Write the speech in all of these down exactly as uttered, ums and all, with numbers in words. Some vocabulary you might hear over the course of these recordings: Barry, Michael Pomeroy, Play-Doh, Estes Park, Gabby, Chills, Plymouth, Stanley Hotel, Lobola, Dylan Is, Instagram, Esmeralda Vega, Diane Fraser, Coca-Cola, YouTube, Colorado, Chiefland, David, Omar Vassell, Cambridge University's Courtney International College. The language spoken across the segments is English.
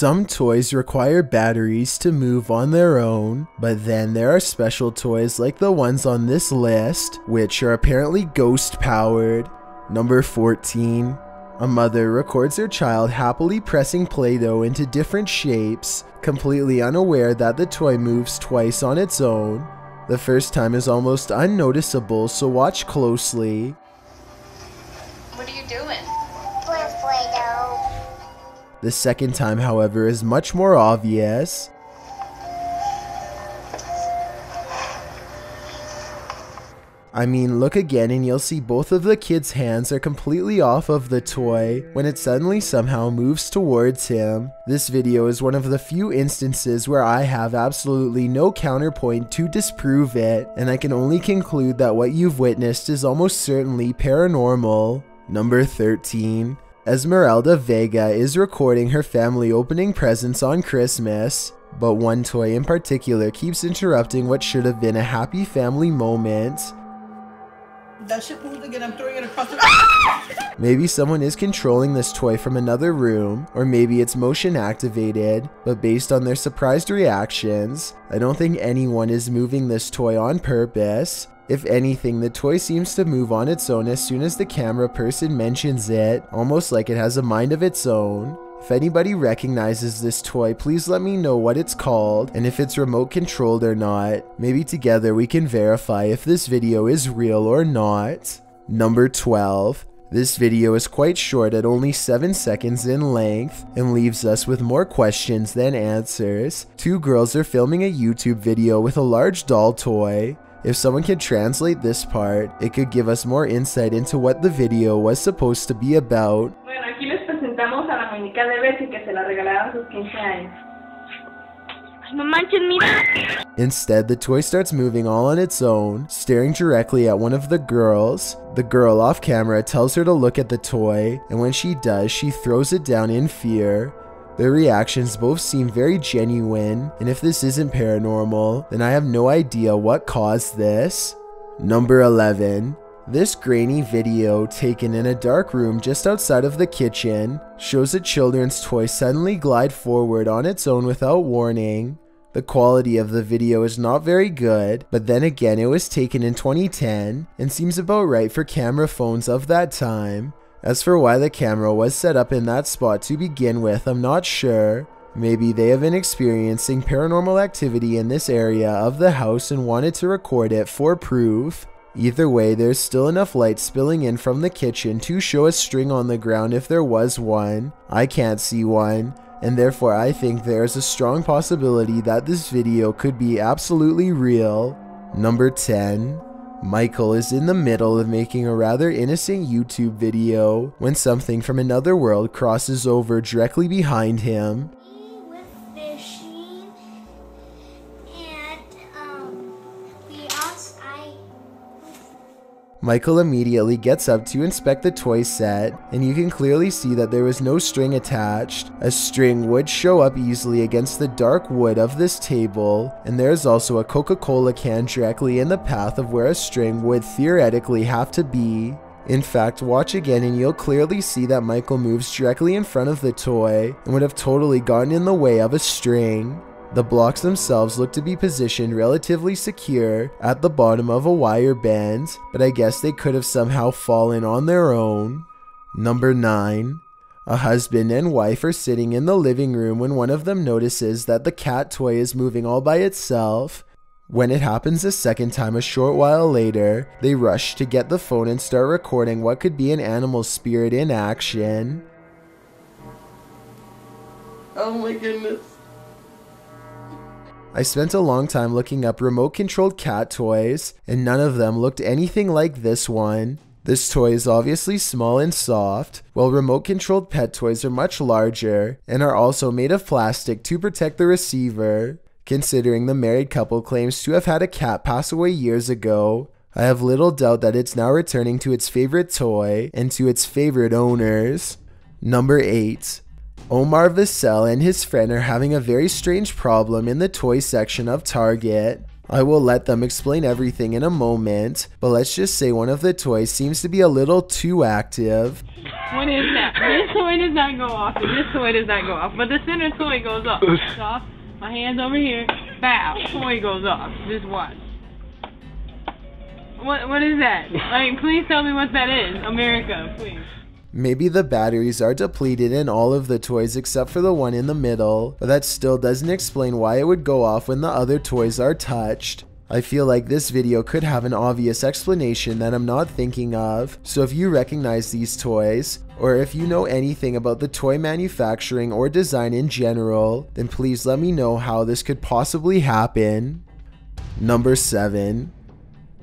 Some toys require batteries to move on their own, but then there are special toys like the ones on this list, which are apparently ghost powered. Number fourteen. A mother records her child happily pressing Play-Doh into different shapes, completely unaware that the toy moves twice on its own. The first time is almost unnoticeable, so watch closely. What are you doing? Playing Play-Doh. The second time, however, is much more obvious. I mean, look again and you'll see both of the kids' hands are completely off of the toy when it suddenly somehow moves towards him. This video is one of the few instances where I have absolutely no counterpoint to disprove it, and I can only conclude that what you've witnessed is almost certainly paranormal. Number thirteen. Esmeralda Vega is recording her family opening presents on Christmas, but one toy in particular keeps interrupting what should have been a happy family moment. That shit moved again, I'm throwing it across the- Maybe someone is controlling this toy from another room, or maybe it's motion activated, but based on their surprised reactions, I don't think anyone is moving this toy on purpose. If anything, the toy seems to move on its own as soon as the camera person mentions it, almost like it has a mind of its own. If anybody recognizes this toy, please let me know what it's called and if it's remote controlled or not. Maybe together we can verify if this video is real or not. Number twelve. This video is quite short at only seven seconds in length and leaves us with more questions than answers. Two girls are filming a YouTube video with a large doll toy. If someone could translate this part, it could give us more insight into what the video was supposed to be about. Instead, the toy starts moving all on its own, staring directly at one of the girls. The girl off camera tells her to look at the toy, and when she does, she throws it down in fear. Their reactions both seem very genuine, and if this isn't paranormal, then I have no idea what caused this. Number eleven. This grainy video, taken in a dark room just outside of the kitchen, shows a children's toy suddenly glide forward on its own without warning. The quality of the video is not very good, but then again it was taken in twenty ten and seems about right for camera phones of that time. As for why the camera was set up in that spot to begin with, I'm not sure. Maybe they have been experiencing paranormal activity in this area of the house and wanted to record it for proof. Either way, there's still enough light spilling in from the kitchen to show a string on the ground if there was one. I can't see one, and therefore I think there's a strong possibility that this video could be absolutely real. Number ten. Michael is in the middle of making a rather innocent YouTube video when something from another world crosses over directly behind him. Michael immediately gets up to inspect the toy set, and you can clearly see that there was no string attached. A string would show up easily against the dark wood of this table, and there is also a Coca-Cola can directly in the path of where a string would theoretically have to be. In fact, watch again and you'll clearly see that Michael moves directly in front of the toy, and would have totally gotten in the way of a string. The blocks themselves look to be positioned relatively secure at the bottom of a wire band, but I guess they could have somehow fallen on their own. Number nine. A husband and wife are sitting in the living room when one of them notices that the cat toy is moving all by itself. When it happens a second time a short while later, they rush to get the phone and start recording what could be an animal spirit in action. Oh my goodness. I spent a long time looking up remote-controlled cat toys, and none of them looked anything like this one. This toy is obviously small and soft, while remote-controlled pet toys are much larger, and are also made of plastic to protect the receiver. Considering the married couple claims to have had a cat pass away years ago, I have little doubt that it's now returning to its favorite toy, and to its favorite owners. Number eight. Omar Vassell and his friend are having a very strange problem in the toy section of Target. I will let them explain everything in a moment, but let's just say one of the toys seems to be a little too active. What is that? What does not go off, and this toy does not go off, but the center toy goes off. Off. My hand's over here. Bow. Toy goes off. Just watch. What? What is that? Like, please tell me what that is. America, please. Maybe the batteries are depleted in all of the toys except for the one in the middle, but that still doesn't explain why it would go off when the other toys are touched. I feel like this video could have an obvious explanation that I'm not thinking of, so if you recognize these toys, or if you know anything about the toy manufacturing or design in general, then please let me know how this could possibly happen. Number seven.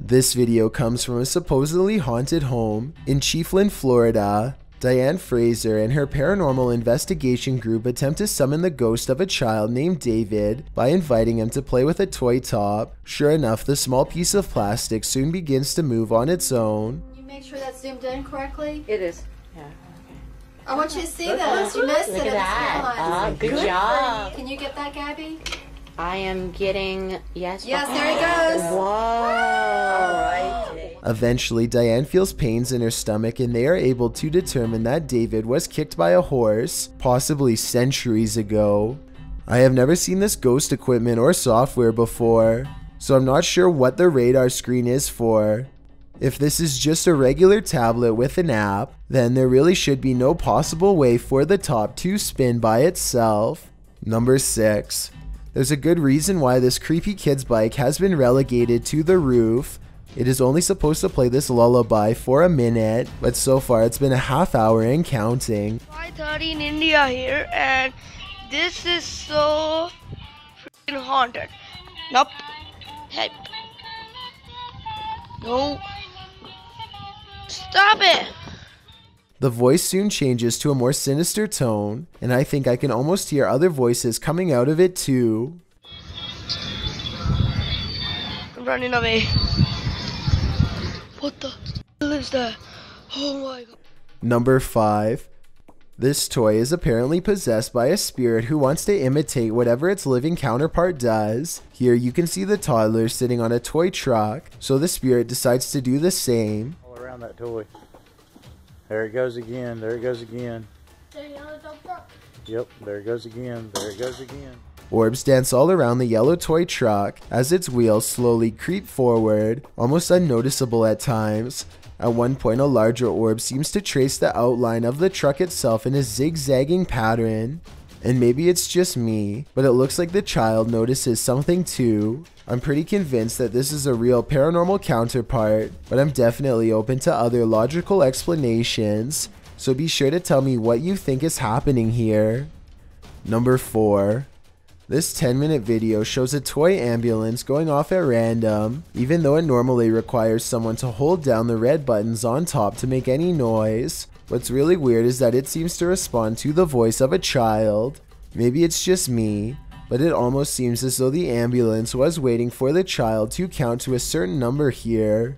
This video comes from a supposedly haunted home in Chiefland, Florida. Diane Fraser and her paranormal investigation group attempt to summon the ghost of a child named David by inviting him to play with a toy top. Sure enough, the small piece of plastic soon begins to move on its own. Can you make sure that's zoomed in correctly? It is. Yeah. Okay. I want you to see this. You missed it. Look at that. Uh, good, good job. Can you get that, Gabby? I am getting... Yes. Yes, there he goes. Whoa. Wow. All right. Eventually, Diane feels pains in her stomach and they are able to determine that David was kicked by a horse, possibly centuries ago. I have never seen this ghost equipment or software before, so I'm not sure what the radar screen is for. If this is just a regular tablet with an app, then there really should be no possible way for the top to spin by itself. Number six. There's a good reason why this creepy kid's bike has been relegated to the roof. It is only supposed to play this lullaby for a minute, but so far it's been a half hour and counting. five thirty in India here, and this is so freaking haunted. Nope. Help. No. Stop it! The voice soon changes to a more sinister tone, and I think I can almost hear other voices coming out of it too. I'm running away. What the hell is that? Oh my god. Number five. This toy is apparently possessed by a spirit who wants to imitate whatever its living counterpart does. Here you can see the toddler sitting on a toy truck, so the spirit decides to do the same. All around that toy. There it goes again, there it goes again. Yep, there it goes again, there it goes again. Orbs dance all around the yellow toy truck as its wheels slowly creep forward, almost unnoticeable at times. At one point, a larger orb seems to trace the outline of the truck itself in a zigzagging pattern. And maybe it's just me, but it looks like the child notices something too. I'm pretty convinced that this is a real paranormal counterpart, but I'm definitely open to other logical explanations, so be sure to tell me what you think is happening here. Number four. This ten minute video shows a toy ambulance going off at random, even though it normally requires someone to hold down the red buttons on top to make any noise. What's really weird is that it seems to respond to the voice of a child. Maybe it's just me, but it almost seems as though the ambulance was waiting for the child to count to a certain number here.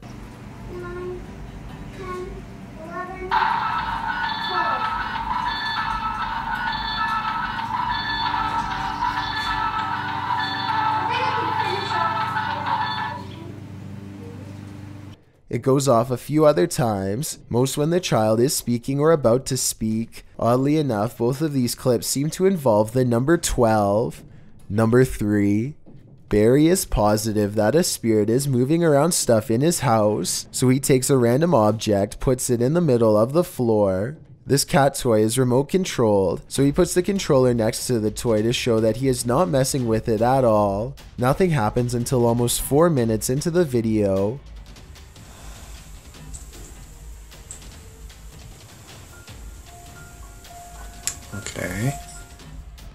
It goes off a few other times, most when the child is speaking or about to speak. Oddly enough, both of these clips seem to involve the number twelve. Number three. Barry is positive that a spirit is moving around stuff in his house, so he takes a random object, puts it in the middle of the floor. This cat toy is remote controlled, so he puts the controller next to the toy to show that he is not messing with it at all. Nothing happens until almost four minutes into the video. Okay.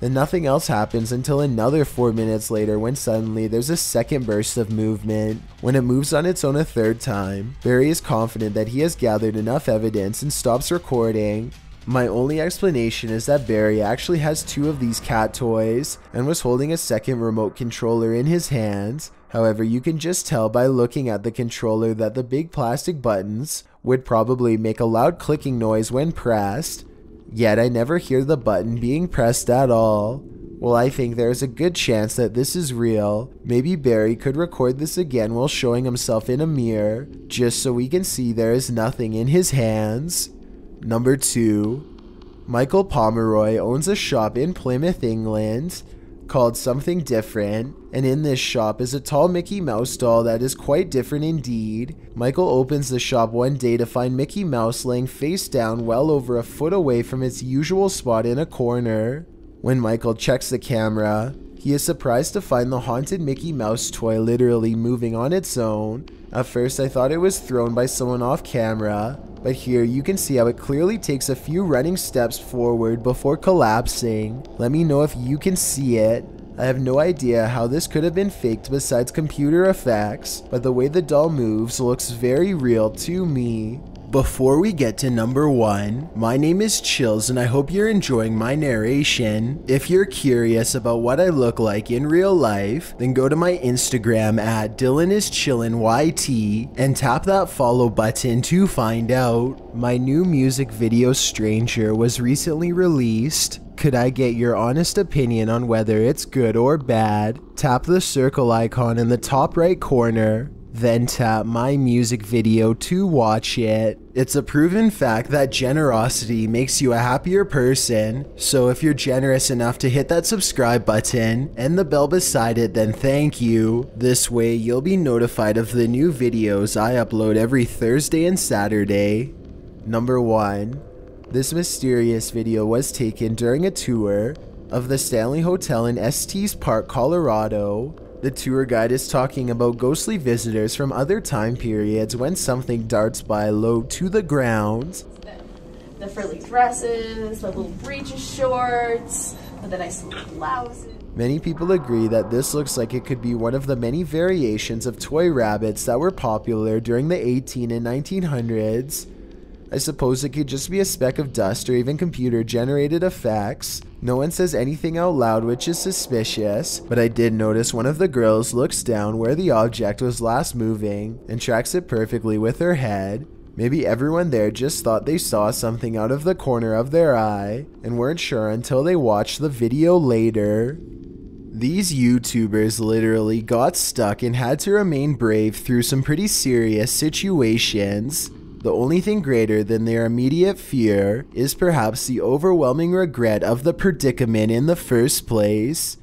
Then nothing else happens until another four minutes later, when suddenly there's a second burst of movement. When it moves on its own a third time, Barry is confident that he has gathered enough evidence and stops recording. My only explanation is that Barry actually has two of these cat toys and was holding a second remote controller in his hands. However, you can just tell by looking at the controller that the big plastic buttons would probably make a loud clicking noise when pressed. Yet I never hear the button being pressed at all. Well, I think there is a good chance that this is real. Maybe Barry could record this again while showing himself in a mirror, just so we can see there is nothing in his hands. Number two. Michael Pomeroy owns a shop in Plymouth, England, called Something Different, and in this shop is a tall Mickey Mouse doll that is quite different indeed. Michael opens the shop one day to find Mickey Mouse laying face down well over a foot away from its usual spot in a corner. When Michael checks the camera, he is surprised to find the haunted Mickey Mouse toy literally moving on its own. At first I thought it was thrown by someone off camera, but here you can see how it clearly takes a few running steps forward before collapsing. Let me know if you can see it. I have no idea how this could have been faked besides computer effects, but the way the doll moves looks very real to me. Before we get to number one, my name is Chills and I hope you're enjoying my narration. If you're curious about what I look like in real life, then go to my Instagram at Dylan Is Chillin' Y T and tap that follow button to find out. My new music video Stranger was recently released. Could I get your honest opinion on whether it's good or bad? Tap the circle icon in the top right corner. Then tap my music video to watch it. It's a proven fact that generosity makes you a happier person, so if you're generous enough to hit that subscribe button and the bell beside it, then thank you. This way you'll be notified of the new videos I upload every Thursday and Saturday. Number one. This mysterious video was taken during a tour of the Stanley Hotel in Estes Park, Colorado. The tour guide is talking about ghostly visitors from other time periods when something darts by low to the ground. The, the frilly dresses, the little breeches shorts, the nice little blouses. Many people agree that this looks like it could be one of the many variations of toy rabbits that were popular during the eighteen and nineteen hundreds. I suppose it could just be a speck of dust or even computer-generated effects. No one says anything out loud, which is suspicious, but I did notice one of the girls looks down where the object was last moving and tracks it perfectly with her head. Maybe everyone there just thought they saw something out of the corner of their eye and weren't sure until they watched the video later. These YouTubers literally got stuck and had to remain brave through some pretty serious situations. The only thing greater than their immediate fear is perhaps the overwhelming regret of the predicament in the first place.